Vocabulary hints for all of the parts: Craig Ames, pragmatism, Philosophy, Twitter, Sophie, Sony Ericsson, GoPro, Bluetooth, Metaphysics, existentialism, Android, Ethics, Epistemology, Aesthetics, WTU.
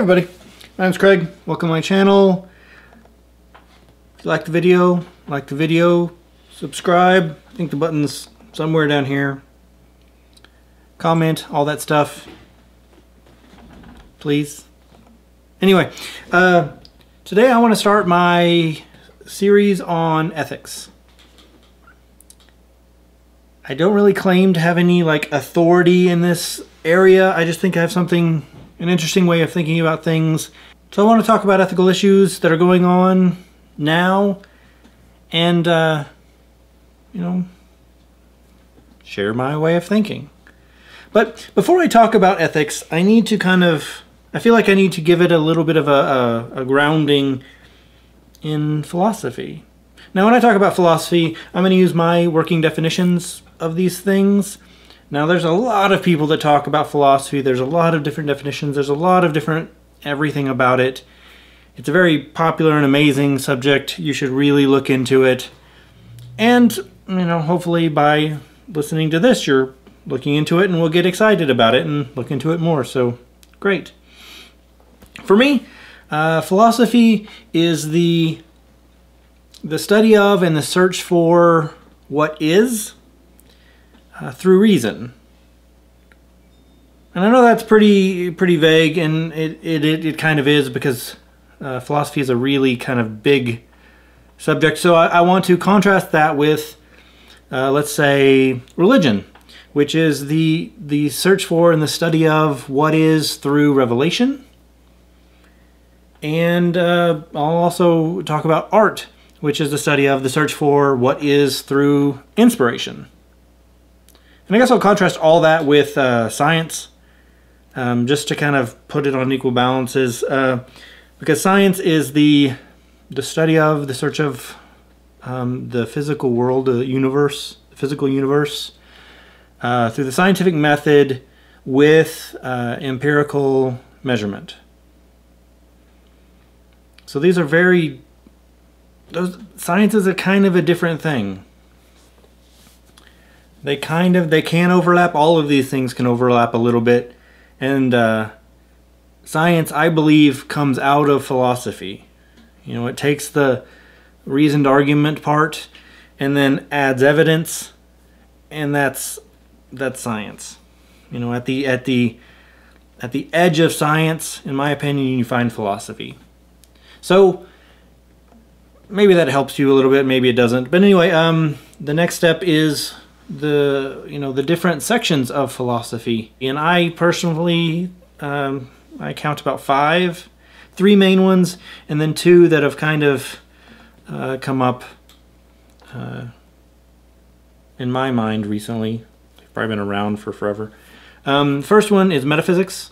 Hey everybody, my name's Craig. Welcome to my channel. If you like the video, subscribe. I think the button's somewhere down here. Comment, all that stuff. Please. Anyway, today I want to start my series on ethics. I don't really claim to have any like authority in this area. I just think I have an interesting way of thinking about things. So I want to talk about ethical issues that are going on now and, you know, share my way of thinking. But before I talk about ethics, I need to I feel like I need to give it a little bit of a grounding in philosophy. Now when I talk about philosophy, I'm going to use my working definitions of these things. Now, there's a lot of people that talk about philosophy. There's a lot of different definitions. There's a lot of different everything about it. It's a very popular and amazing subject. You should really look into it. And, you know, hopefully by listening to this, you're looking into it and will get excited about it and look into it more. So, great. For me, philosophy is the study of and the search for what is. Through reason. And I know that's pretty vague, and it kind of is, because philosophy is a really kind of big subject. So I want to contrast that with, let's say, religion, which is the search for and the study of what is through revelation. And I'll also talk about art, which is the study of the search for what is through inspiration. And I guess I'll contrast all that with science, just to kind of put it on equal balances, because science is the study of, the search of the physical world, the universe, the physical universe, through the scientific method with empirical measurement. So these are science is a kind of a different thing. They can overlap. All of these things can overlap a little bit. And science, I believe, comes out of philosophy. You know, it takes the reasoned argument part and then adds evidence, and that's science. You know, at the edge of science, in my opinion, you find philosophy. So maybe that helps you a little bit, maybe it doesn't. But anyway, the next step is the different sections of philosophy, and I personally I count about 5, 3 main ones, and then 2 that have kind of come up in my mind recently. They've probably been around for forever. First one is metaphysics,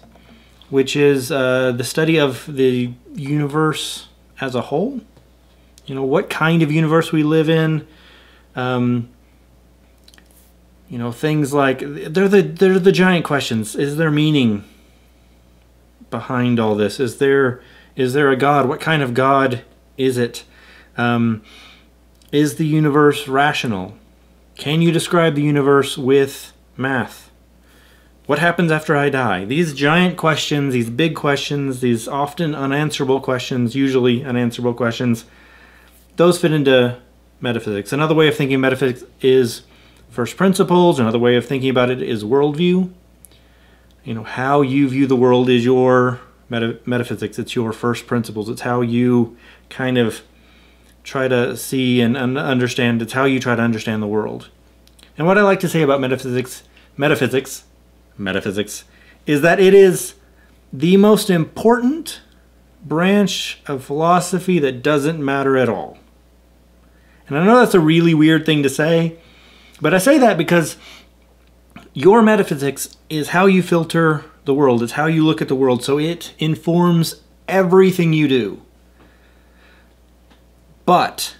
which is the study of the universe as a whole. You know, what kind of universe we live in. You know, things like, they're the giant questions. Is there meaning behind all this? Is there a God? What kind of God is it? Is the universe rational? Can you describe the universe with math? What happens after I die? These giant questions, these big questions, these often unanswerable questions, usually unanswerable questions, those fit into metaphysics. Another way of thinking of metaphysics is first principles. Another way of thinking about it is worldview. You know, how you view the world is your metaphysics. It's your first principles. It's how you kind of try to see and understand. It's how you try to understand the world. And what I like to say about metaphysics, is that it is the most important branch of philosophy that doesn't matter at all. And I know that's a really weird thing to say, but I say that because your metaphysics is how you filter the world. It's how you look at the world. So it informs everything you do. But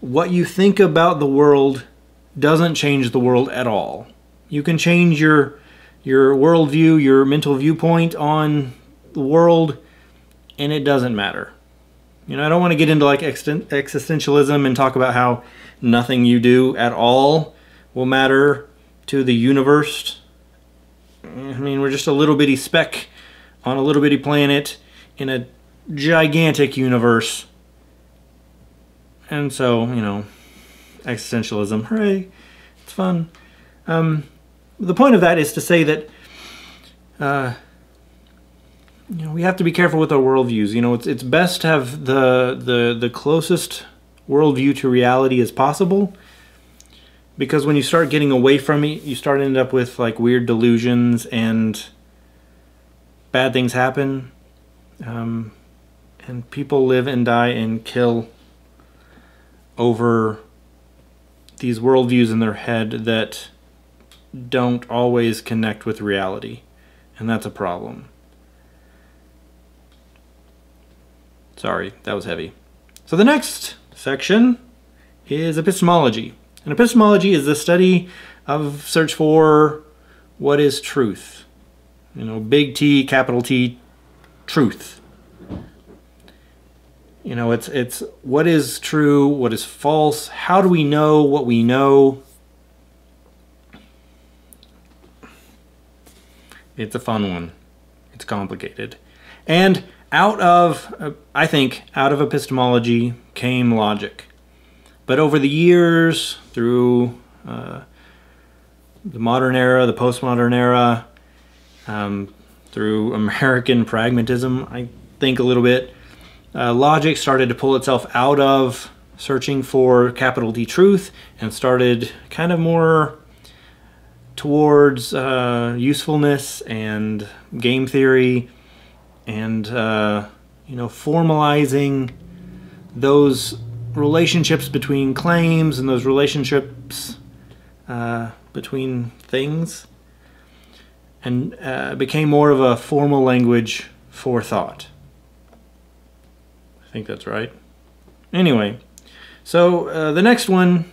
what you think about the world doesn't change the world at all. You can change your worldview, your mental viewpoint on the world, and it doesn't matter. You know, I don't want to get into like existentialism and talk about how nothing you do at all will matter to the universe. I mean, we're just a little bitty speck on a little bitty planet in a gigantic universe. And so, you know, existentialism, hooray, it's fun. The point of that is to say that you know, we have to be careful with our worldviews. You know, it's best to have the closest worldview to reality as possible, because when you start getting away from it, you start to end up with like weird delusions and bad things happen, and people live and die and kill over these worldviews in their head that don't always connect with reality, and that's a problem. Sorry, that was heavy. So the next section is epistemology. And epistemology is the study of search for what is truth. You know, big T, capital T, truth. You know, it's what is true, what is false, how do we know what we know? It's a fun one. It's complicated. And out of, I think, out of epistemology came logic. But over the years, through the modern era, the postmodern era, through American pragmatism, I think a little bit, logic started to pull itself out of searching for capital D truth and started kind of more towards usefulness and game theory, and you know, formalizing those relationships between claims and those relationships between things, and became more of a formal language for thought. I think that's right. Anyway, so the next one,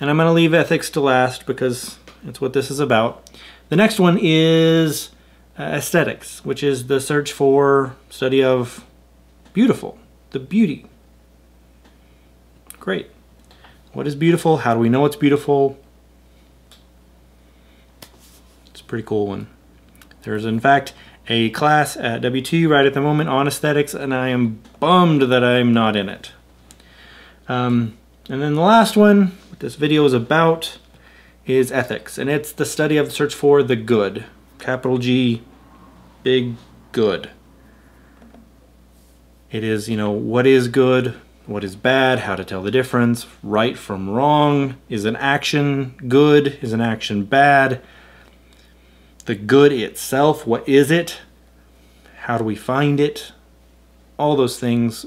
and I'm going to leave ethics to last because that's what this is about. The next one is aesthetics, which is the search for, study of beautiful, the beauty. Great. What is beautiful? How do we know it's beautiful? It's a pretty cool one. There's, in fact, a class at WTU right at the moment on aesthetics, and I am bummed that I'm not in it. And then the last one, what this video is about, is ethics, and it's the study of the search for the good. Capital G, big good. It is, you know, what is good, what is bad, how to tell the difference, right from wrong. Is an action good? Is an action bad? The good itself, what is it? How do we find it? All those things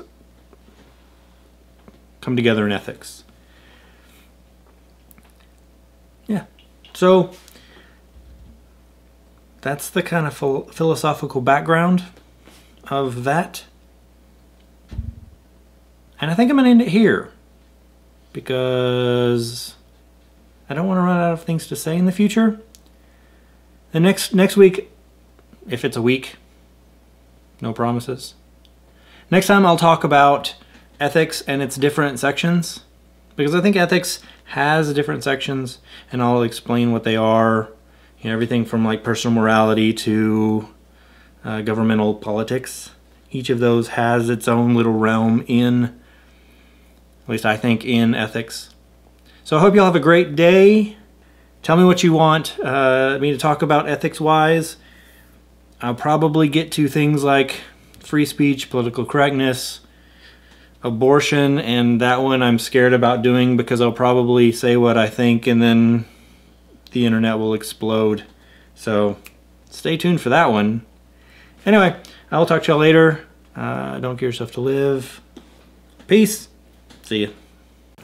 come together in ethics. Yeah, so that's the kind of philosophical background of that. And I think I'm going to end it here, because I don't want to run out of things to say in the future. The next week, if it's a week, no promises. Next time I'll talk about ethics and its different sections, because I think ethics has different sections, and I'll explain what they are. You know, everything from like personal morality to governmental politics. Each of those has its own little realm in, at least I think, in ethics. So I hope you all have a great day. Tell me what you want me to talk about ethics-wise. I'll probably get to things like free speech, political correctness, abortion, and that one I'm scared about doing because I'll probably say what I think and then the internet will explode. So stay tuned for that one. Anyway, I'll talk to y'all later. Don't give yourself to live. Peace. See ya.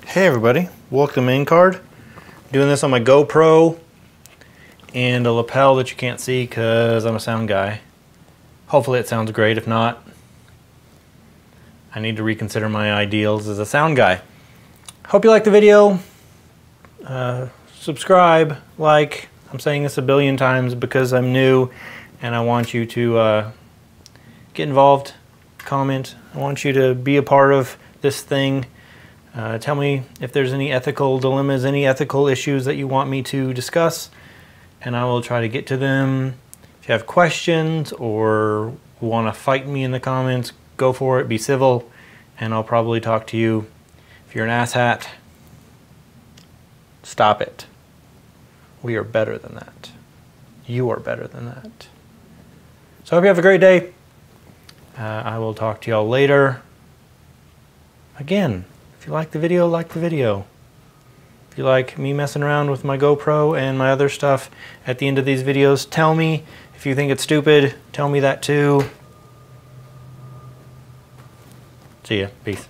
Hey everybody, welcome in card. Doing this on my GoPro and a lapel that you can't see because I'm a sound guy. Hopefully it sounds great. If not, I need to reconsider my ideals as a sound guy. Hope you liked the video. Subscribe, like. I'm saying this a billion times because I'm new and I want you to get involved, comment. I want you to be a part of this thing. Tell me if there's any ethical dilemmas, any ethical issues that you want me to discuss, and I will try to get to them. If If you have questions or want to fight me in the comments, go for it, be civil, and I'll probably talk to you. If you're an asshat, stop it. We are better than that. You are better than that. So I hope you have a great day. I will talk to y'all later. Again, if you like the video, like the video. If you like me messing around with my GoPro and my other stuff at the end of these videos, tell me. If you think it's stupid, tell me that too. See ya. Peace.